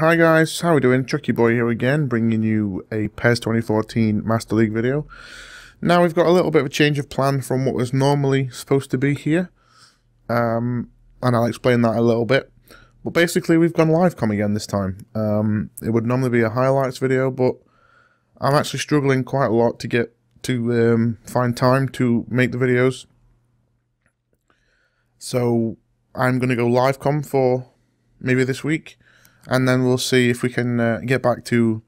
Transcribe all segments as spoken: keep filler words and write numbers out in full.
Hi guys, how are we doing? Chucky Boy here again, bringing you a P E S twenty fourteen Master League video. Now we've got a little bit of a change of plan from what was normally supposed to be here, um, and I'll explain that a little bit. But basically we've gone live com again this time. Um, it would normally be a highlights video, but I'm actually struggling quite a lot to get to um, find time to make the videos. So I'm going to go live com for maybe this week. And then we'll see if we can uh, get back to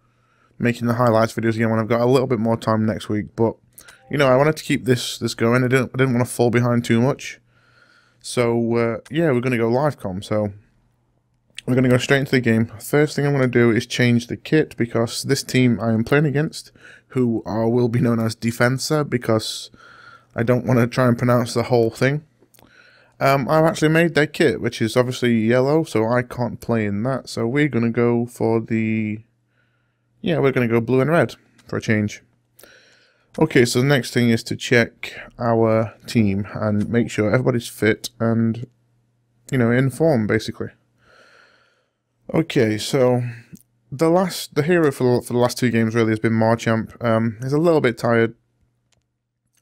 making the highlights videos again when I've got a little bit more time next week. But, you know, I wanted to keep this this going. I didn't, I didn't want to fall behind too much. So, uh, yeah, we're going to go live com. So, we're going to go straight into the game. First thing I'm going to do is change the kit, because this team I am playing against, who are, will be known as Defensa, because I don't want to try and pronounce the whole thing. Um, I've actually made their kit, which is obviously yellow, so I can't play in that. So we're going to go for the... Yeah, we're going to go blue and red for a change. Okay, so the next thing is to check our team and make sure everybody's fit and, you know, in form, basically. Okay, so the last, the hero for, for the last two games really has been Marchamp. Um, he's a little bit tired,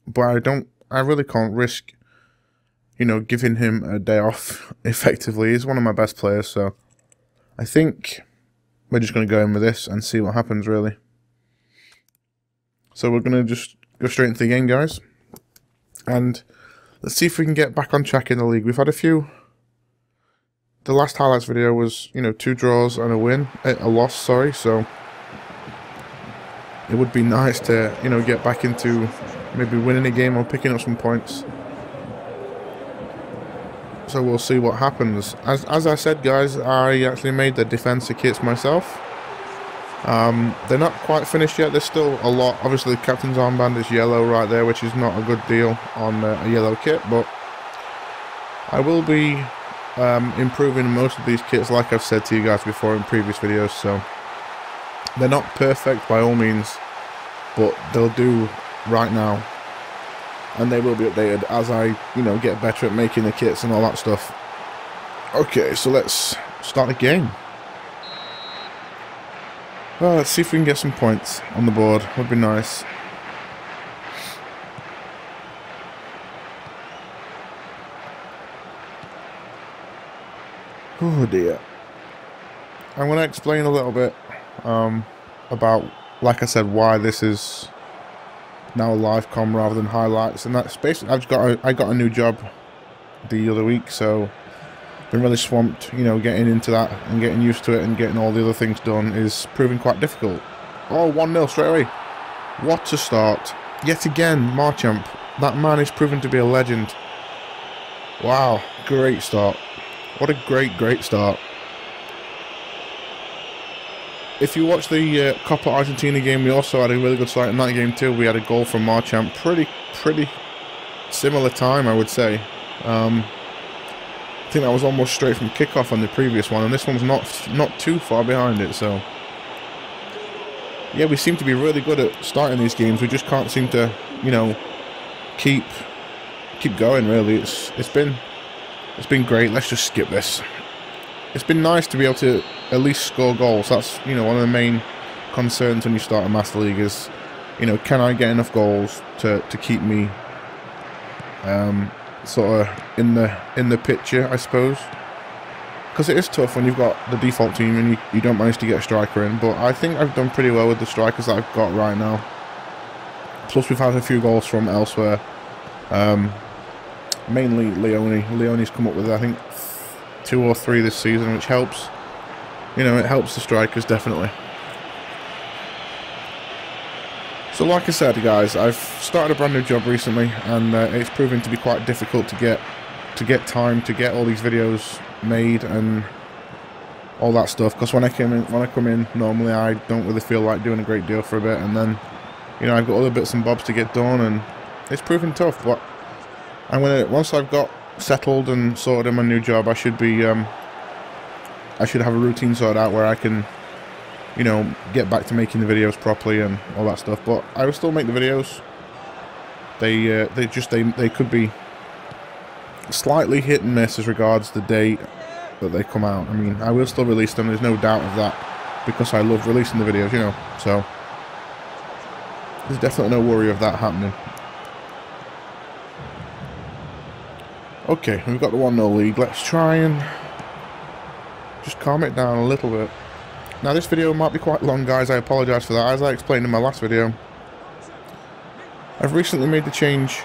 but I don't, I really can't risk... you know, giving him a day off, effectively. He's one of my best players, so I think we're just going to go in with this and see what happens, really. So we're going to just go straight into the game, guys. And let's see if we can get back on track in the league. We've had a few... The last highlights video was, you know, two draws and a win. A loss, sorry, so... It would be nice to, you know, get back into maybe winning a game or picking up some points. So we'll see what happens. As, as I said, guys, I actually made the defensive kits myself. Um, they're not quite finished yet. There's still a lot. Obviously, the captain's armband is yellow right there, which is not a good deal on uh, a yellow kit. But I will be um, improving most of these kits, like I've said to you guys before in previous videos. So they're not perfect by all means, but they'll do right now. And they will be updated as I, you know, get better at making the kits and all that stuff. Okay, so let's start the game. Well, let's see if we can get some points on the board. Would be nice. Oh dear. I'm going to explain a little bit um, about, like I said, why this is... now live com rather than highlights, and that's basically I've got a, I got a new job the other week, so been really swamped. You know, getting into that and getting used to it and getting all the other things done is proving quite difficult. Oh, one nil straight away. What a start! Yet again, Marchamp. That man is proven to be a legend. Wow, great start! What a great, great start. If you watch the uh, Copa Argentina game, we also had a really good start in that game too. We had a goal from Marchamp, pretty, pretty similar time, I would say. Um, I think that was almost straight from kickoff on the previous one, and this one's not not too far behind it. So, yeah, we seem to be really good at starting these games. We just can't seem to, you know, keep keep going. Really, it's it's been it's been great. Let's just skip this. It's been nice to be able to at least score goals. That's, you know, one of the main concerns when you start a Master League is, you know, can I get enough goals to, to keep me um, sort of in the in the picture, I suppose. Because it is tough when you've got the default team and you, you don't manage to get a striker in. But I think I've done pretty well with the strikers that I've got right now. Plus we've had a few goals from elsewhere. Um, mainly Leonie. Leonie's come up with, I think, two or three this season, which helps. You know, it helps the strikers, definitely. So like I said, guys, I've started a brand new job recently, and uh, it's proving to be quite difficult to get to get time to get all these videos made and all that stuff, because when I came in when I come in normally I don't really feel like doing a great deal for a bit, and then, you know, I've got other bits and bobs to get done, and it's proving tough. But I'm gonna, once I've got settled and sorted in my new job, I should be um, I should have a routine sorted out where I can, you know, get back to making the videos properly and all that stuff. But I will still make the videos. They uh, they just they they could be slightly hit and miss as regards the date that they come out. I mean, I will still release them, there's no doubt of that, because I love releasing the videos, you know, so there's definitely no worry of that happening. Okay, we've got the one nil lead. Let's try and just calm it down a little bit. Now, this video might be quite long, guys. I apologise for that. As I explained in my last video, I've recently made the change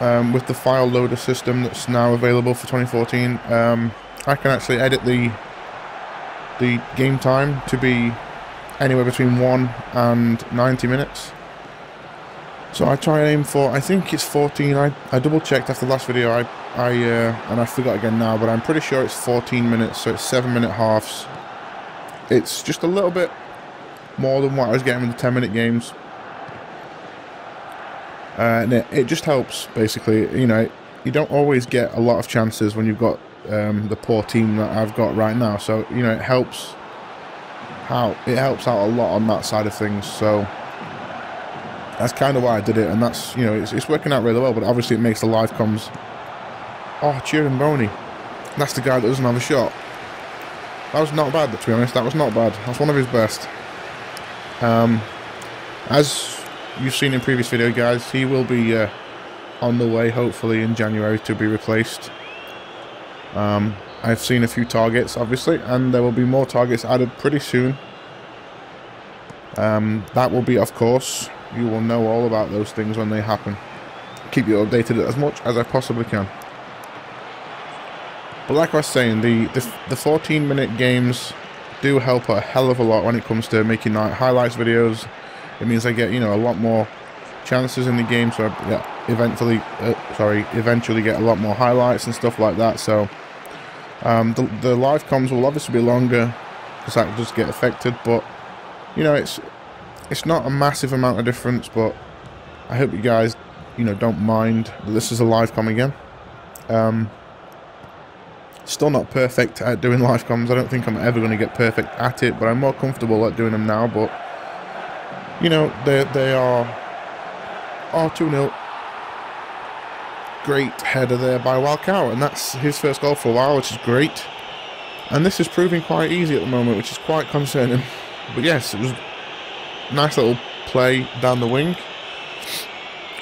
um, with the file loader system that's now available for twenty fourteen. Um, I can actually edit the the game time to be anywhere between one and ninety minutes. So I try and aim for, I think it's fourteen, I, I double checked after the last video, I, I uh, and I forgot again now, but I'm pretty sure it's fourteen minutes, so it's seven minute halves. It's just a little bit more than what I was getting with the ten minute games. Uh, and it, it just helps, basically, you know, you don't always get a lot of chances when you've got um, the poor team that I've got right now, so, you know, it helps out, it helps out a lot on that side of things, so that's kind of why I did it, and that's, you know, it's, it's working out really well, but obviously it makes the live comms. Oh, Chirimboni. That's the guy that doesn't have a shot. That was not bad, to be honest. That was not bad. That's one of his best. Um, as you've seen in previous video, guys, he will be uh, on the way, hopefully, in January to be replaced. Um, I've seen a few targets, obviously, and there will be more targets added pretty soon. Um, that will be, of course... You will know all about those things when they happen. Keep you updated as much as I possibly can. But like I was saying, the the fourteen minute games do help a hell of a lot when it comes to making highlights videos. It means I get, you know, a lot more chances in the game, so I yeah, eventually, uh, sorry, eventually get a lot more highlights and stuff like that. So um, the the live comms will obviously be longer because that does get affected. But you know, it's. It's not a massive amount of difference, but I hope you guys, you know, don't mind that this is a live com again. Um, still not perfect at doing live comms. I don't think I'm ever going to get perfect at it, but I'm more comfortable at doing them now. But you know, they they are oh, two nil. Great header there by Walcao, and that's his first goal for a while, which is great. And this is proving quite easy at the moment, which is quite concerning. But yes, it was. Nice little play down the wing.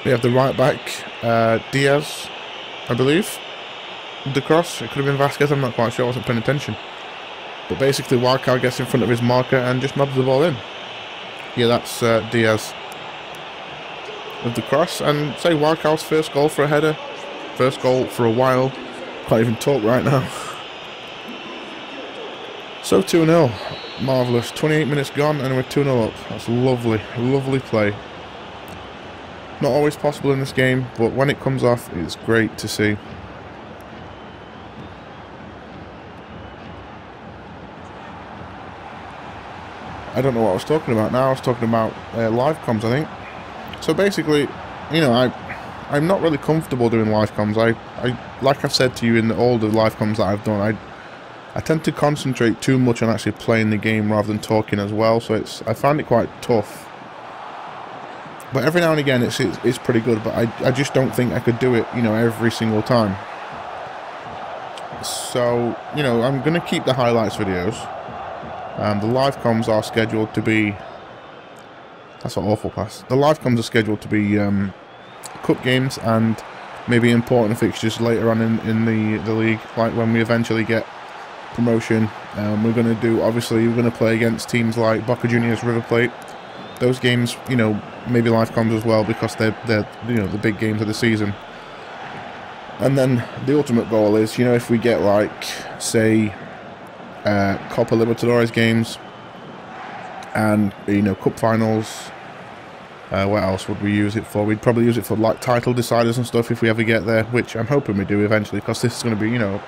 We have the right back, uh, Diaz, I believe. The cross, it could have been Vasquez, I'm not quite sure, I wasn't paying attention. But basically, Walcao gets in front of his marker and just knobs the ball in. Yeah, that's uh, Diaz with the cross. And say, Walcao's first goal for a header. First goal for a while. Can't even talk right now. So two nil. Marvellous. twenty-eight minutes gone and we're two nil up. That's lovely. Lovely play. Not always possible in this game, but when it comes off, it's great to see. I don't know what I was talking about now. I was talking about uh, live comms, I think. So basically, you know, I, I'm not really comfortable doing live comms. I, I, like I've said to you in all the live comms that I've done, I... I tend to concentrate too much on actually playing the game rather than talking as well, so it's I find it quite tough. But every now and again, it's it's, it's pretty good. But I I just don't think I could do it, you know, every single time. So you know, I'm gonna keep the highlights videos. Um, the live comms are scheduled to be. That's an awful pass. The live comms are scheduled to be um, cup games and maybe important fixtures later on in in the the league, like when we eventually get. Promotion. Um, we're going to do, obviously, we're going to play against teams like Boca Juniors, River Plate. Those games, you know, maybe live comms as well because they're, they're, you know, the big games of the season. And then the ultimate goal is, you know, if we get like, say, uh, Copa Libertadores games and, you know, cup finals. Uh, what else would we use it for? We'd probably use it for like title deciders and stuff if we ever get there, which I'm hoping we do eventually because this is going to be, you know,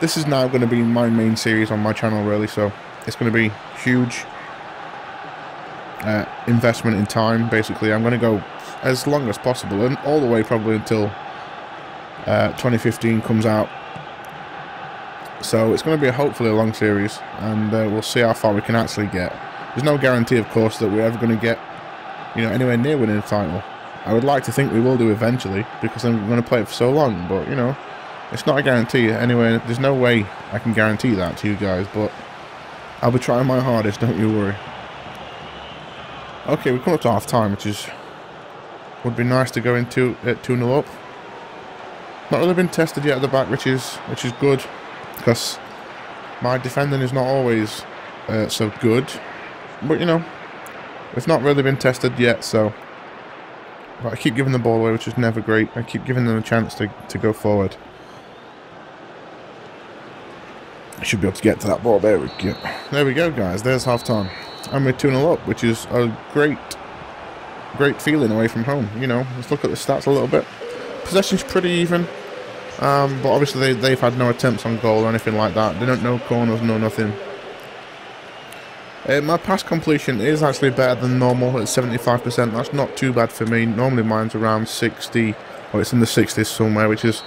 this is now going to be my main series on my channel, really, so it's going to be huge uh, investment in time, basically. I'm going to go as long as possible, and all the way probably until uh, twenty fifteen comes out. So it's going to be hopefully a long series, and uh, we'll see how far we can actually get. There's no guarantee, of course, that we're ever going to get, you know, anywhere near winning a title. I would like to think we will do eventually, because then we're going to play it for so long, but, you know... It's not a guarantee anyway. There's no way I can guarantee that to you guys, but I'll be trying my hardest, don't you worry. Okay, we've come up to half time, which is would be nice to go into at two nil up. Not really been tested yet at the back, which is which is good, because my defending is not always uh, so good. But you know, it's not really been tested yet, so but I keep giving the ball away, which is never great. I keep giving them a chance to, to go forward. I should be able to get to that ball. There we go. There we go, guys. There's half time. And we're two nil up, which is a great, great feeling away from home. You know, let's look at the stats a little bit. Possession's pretty even. Um, but obviously they, they've had no attempts on goal or anything like that. They don't know corners, no nothing. Uh, my pass completion is actually better than normal at seventy-five percent. That's not too bad for me. Normally mine's around sixty, or it's in the sixties somewhere, which is,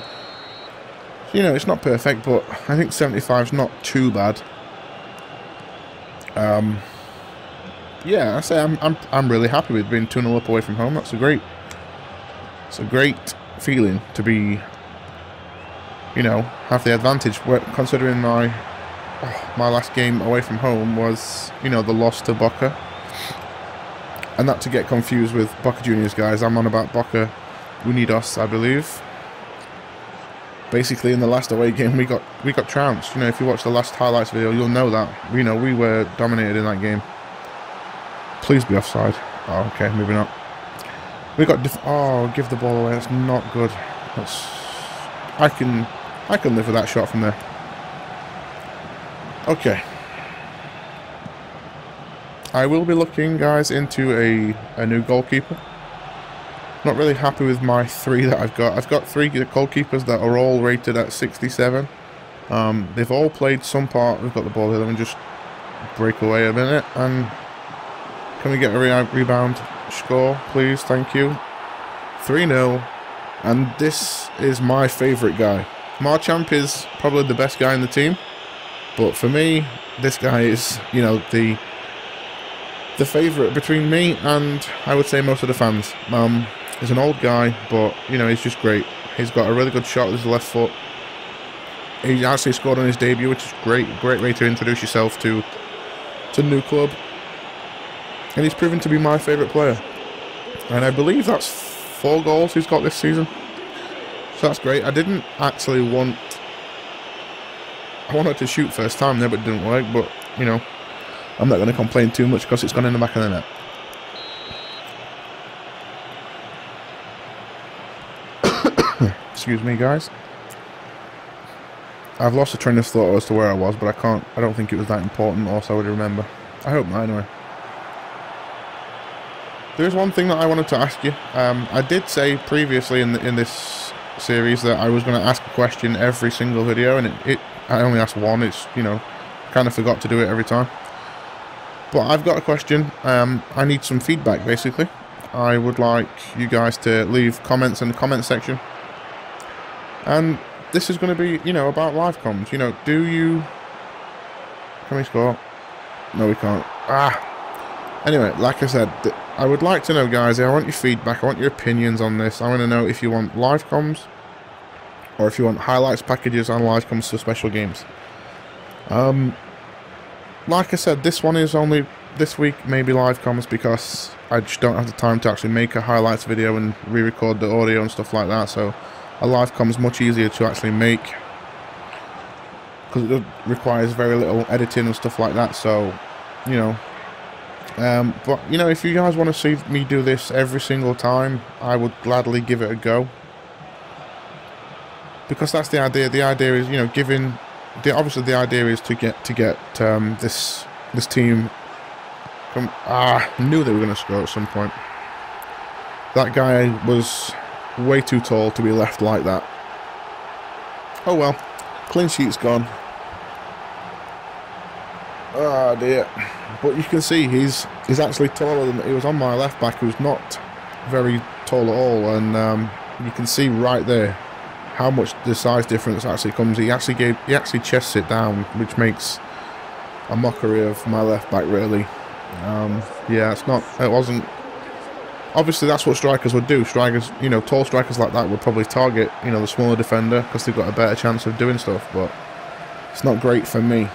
you know, it's not perfect, but I think seventy-five is not too bad. Um, yeah, I say I'm I'm I'm really happy with being two nil up away from home. That's a great, it's a great feeling to be, you know, have the advantage. Considering my oh, my last game away from home was, you know, the loss to Boca, and not to get confused with Boca Juniors, guys. I'm on about Boca Unidos, I believe. Basically, in the last away game, we got we got trounced. You know, if you watch the last highlights video, you'll know that. You know, we were dominated in that game. Please be offside. Oh, okay, moving on. We got def oh, give the ball away. That's not good. That's I can I can live with that shot from there. Okay. I will be looking, guys, into a a new goalkeeper. Not really happy with my three that I've got. I've got three goalkeepers that are all rated at sixty-seven. Um, they've all played some part. We've got the ball here. Let me just break away a minute. And can we get a re rebound score, please? Thank you. three nil. And this is my favourite guy. Marchamp is probably the best guy in the team. But for me, this guy is, you know, the the favourite between me and, I would say, most of the fans. Um... He's an old guy, but, you know, he's just great. He's got a really good shot with his left foot. He actually scored on his debut, which is great. Great way to introduce yourself to to new club. And he's proven to be my favourite player. And I believe that's four goals he's got this season. So that's great. I didn't actually want... I wanted to shoot first time there, but it didn't work. But, you know, I'm not going to complain too much because it's gone in the back of the net. Excuse me, guys. I've lost a train of thought as to where I was, but I can't. I don't think it was that important, or so I would remember. I hope not, anyway. There is one thing that I wanted to ask you. Um, I did say previously in the, in this series that I was going to ask a question every single video, and it, it I only asked one. It's, you know, kind of forgot to do it every time. But I've got a question. Um, I need some feedback, basically. I would like you guys to leave comments in the comment section. And this is going to be, you know, about live comms. You know, do you... Can we score? No, we can't. Ah! Anyway, like I said, I would like to know, guys, I want your feedback, I want your opinions on this. I want to know if you want live comms, or if you want highlights packages and live comms for special games. Um, like I said, this one is only this week, maybe live comms, because I just don't have the time to actually make a highlights video and re-record the audio and stuff like that, so... A live comm is much easier to actually make because it requires very little editing and stuff like that. So, you know, um, but you know, if you guys want to see me do this every single time, I would gladly give it a go, because that's the idea. The idea is, you know, giving. The obviously the idea is to get to get um, this this team. From, ah, knew they were going to score at some point. That guy was way too tall to be left like that. Oh well, clean sheet's gone. Ah, oh dear. But you can see he's he's actually taller than he was on my left back, who's not very tall at all, and um, you can see right there how much the size difference actually comes. He actually gave he actually chests it down, which makes a mockery of my left back really. Um, yeah, it's not. It wasn't. obviously that's what strikers would do. Strikers, you know, tall strikers like that would probably target, you know, the smaller defender because they've got a better chance of doing stuff, but it's not great for me.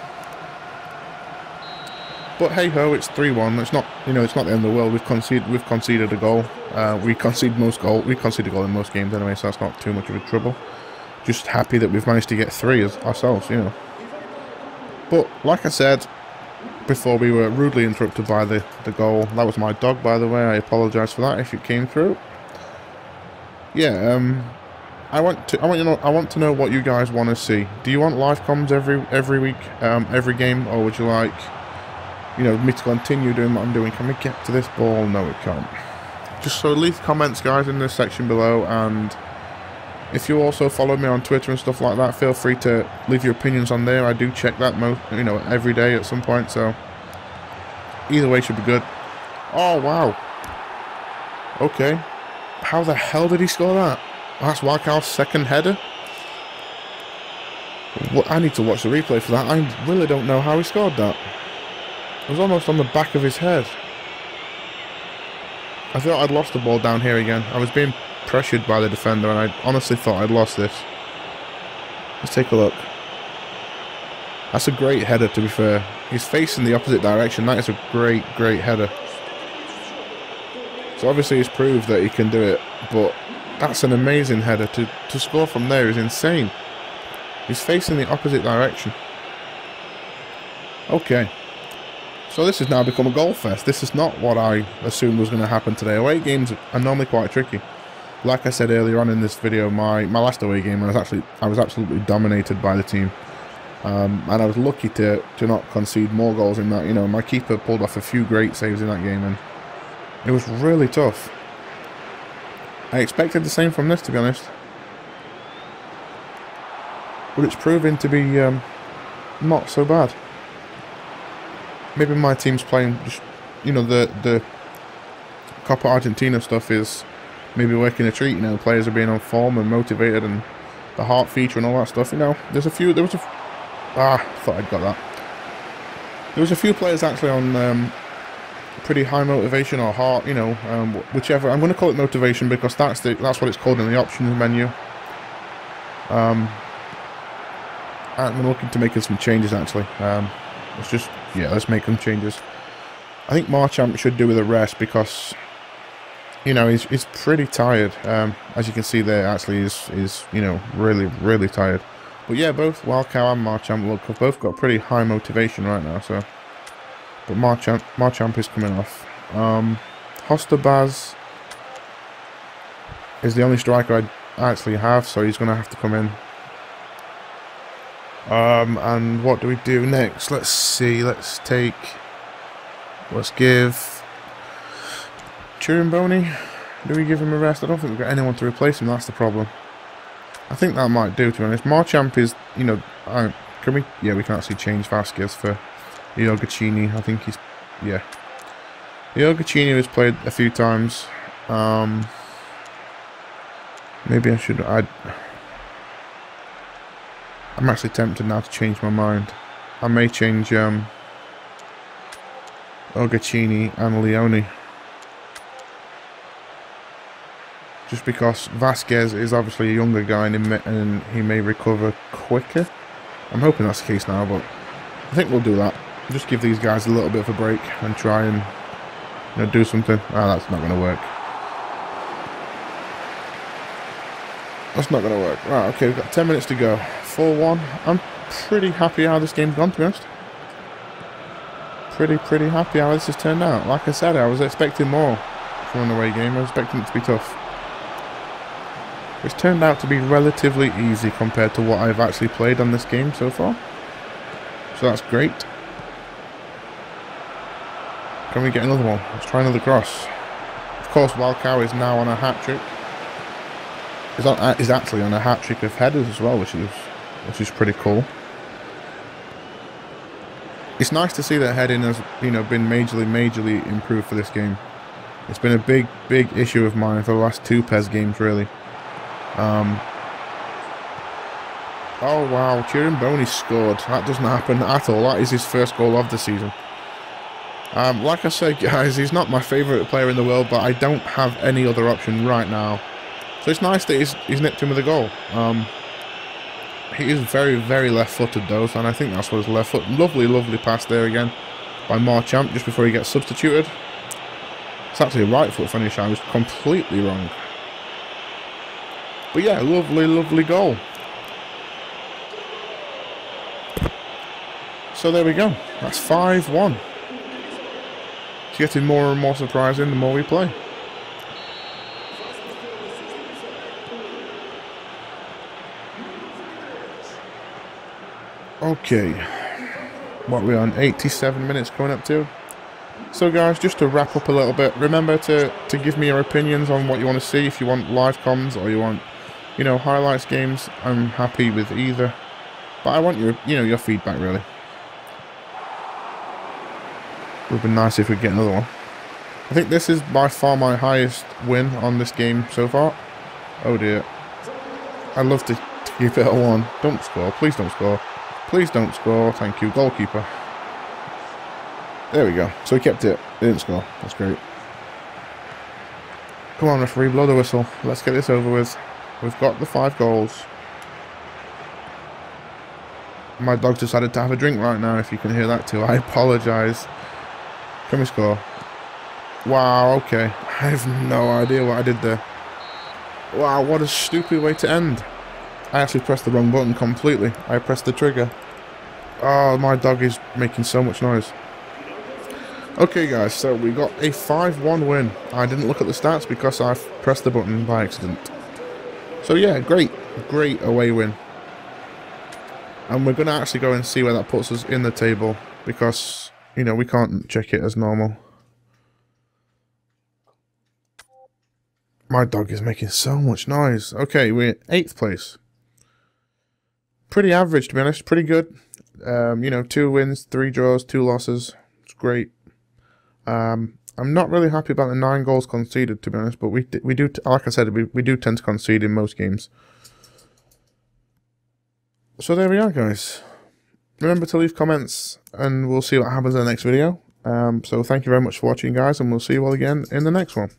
But hey ho, it's three one. It's not, you know, it's not the end of the world. We've conceded, we've conceded a goal. Uh, we concede most goal. We concede a goal in most games anyway, so that's not too much of a trouble. Just happy that we've managed to get three as ourselves, you know. But like I said before, we were rudely interrupted by the the goal. That was my dog, by the way. I apologise for that if it came through. Yeah, um, I want to, I want you know, I want to know what you guys want to see. Do you want live comms every every week, um, every game, or would you like, you know, me to continue doing what I'm doing? Can we get to this ball? No, it can't. Just so leave comments, guys, in the section below, and if you also follow me on Twitter and stuff like that, feel free to leave your opinions on there. I do check that most, you know, every day at some point, so either way should be good. Oh wow. Okay. How the hell did he score that? That's Walcao's second header. Well, I need to watch the replay for that. I really don't know how he scored that. It was almost on the back of his head. I thought I'd lost the ball down here again. I was being pressured by the defender and I honestly thought I'd lost this. Let's take a look. That's a great header, to be fair. He's facing the opposite direction. That is a great, great header. So obviously he's proved that he can do it, but that's an amazing header. To, to score from there is insane. He's facing the opposite direction. Okay. So this has now become a goal fest. This is not what I assumed was going to happen today. Away games are normally quite tricky. Like I said earlier on in this video, my, my last away game, I was actually I was absolutely dominated by the team, um, and I was lucky to to not concede more goals in that. You know, my keeper pulled off a few great saves in that game, and it was really tough. I expected the same from this, to be honest, but it's proving to be um, not so bad. Maybe my team's playing, you know, the the Copa Argentina stuff is maybe working a treat. You know, players are being on form and motivated, and the heart feature and all that stuff. You know, there's a few. There was a ah, I thought I'd got that. There was a few players actually on um, pretty high motivation or heart. You know, um, whichever. I'm going to call it motivation because that's the that's what it's called in the options menu. Um, I'm looking to making some changes actually. Um, it's just. Yeah, let's make some changes. I think Marchamp should do with a rest because, you know, he's, he's pretty tired. Um, as you can see there, actually, is is you know, really, really tired. But yeah, both Walcao and Marchamp look, have both got pretty high motivation right now. So, but Marchamp, Marchamp is coming off. Um, Hostabaz is the only striker I actually have, so he's going to have to come in. Um, and what do we do next? Let's see. Let's take. Let's give Chirimboni. Do we give him a rest? I don't think we've got anyone to replace him. That's the problem. I think that might do, to be honest. Marchamp is, you know, I, can we? Yeah, we can actually change Vasquez for Iogacini. I think he's, yeah. Iogacini has played a few times. Um, maybe I should. I. I'm actually tempted now to change my mind. I may change um, Ogaccini and Leonie. Just because Vasquez is obviously a younger guy and he, may, and he may recover quicker. I'm hoping that's the case now, but I think we'll do that. Just give these guys a little bit of a break and try and, you know, do something. Ah, that's not going to work. That's not going to work. Right, okay, we've got ten minutes to go. four one. I'm pretty happy how this game's gone, to be honest. Pretty, pretty happy how this has turned out. Like I said, I was expecting more from an away game. I was expecting it to be tough. It's turned out to be relatively easy compared to what I've actually played on this game so far. So that's great. Can we get another one? Let's try another cross. Of course, Walcao is now on a hat-trick. Is actually on a hat-trick of headers as well, which is which is pretty cool. It's nice to see that heading has, you know, been majorly, majorly improved for this game. It's been a big, big issue of mine for the last two P E S games, really. Um, oh wow, Chirimboni scored. That doesn't happen at all. That is his first goal of the season. Um, like I said, guys, he's not my favourite player in the world, but I don't have any other option right now. So it's nice that he's, he's nipped him with a goal. Um, he is very, very left-footed, though, and I think that's what his left foot. Lovely, lovely pass there again by Marchamp just before he gets substituted. It's actually a right foot finish. I was completely wrong. But yeah, lovely, lovely goal. So there we go. That's five one. It's getting more and more surprising the more we play. Okay, what are we on? eighty-seven minutes coming up to. So guys, just to wrap up a little bit, remember to to give me your opinions on what you want to see. If you want live comms or you want, you know, highlights games, I'm happy with either. But I want your, you know, your feedback really. It would be nice if we get another one. I think this is by far my highest win on this game so far. Oh dear. I'd love to, to keep it at one. Don't score. Please don't score. Please don't score. Thank you, goalkeeper. There we go. So he kept it. He didn't score. That's great. Come on, referee. Blow the whistle. Let's get this over with. We've got the five goals. My dog decided to have a drink right now, if you can hear that too. I apologise. Can we score? Wow, okay. I have no idea what I did there. Wow, what a stupid way to end. I actually pressed the wrong button completely. I pressed the trigger. Oh, my dog is making so much noise. Okay, guys, so we got a five one win. I didn't look at the stats because I pressed the button by accident. So, yeah, great, great away win. And we're going to actually go and see where that puts us in the table because... you know, we can't check it as normal. My dog is making so much noise. Okay, we're in eighth place. Pretty average, to be honest. Pretty good. Um, you know, two wins, three draws, two losses. It's great. Um, I'm not really happy about the nine goals conceded, to be honest. But we we do, like I said, we, we do tend to concede in most games. So there we are, guys. Remember to leave comments, and we'll see what happens in the next video. Um, so thank you very much for watching, guys, and we'll see you all again in the next one.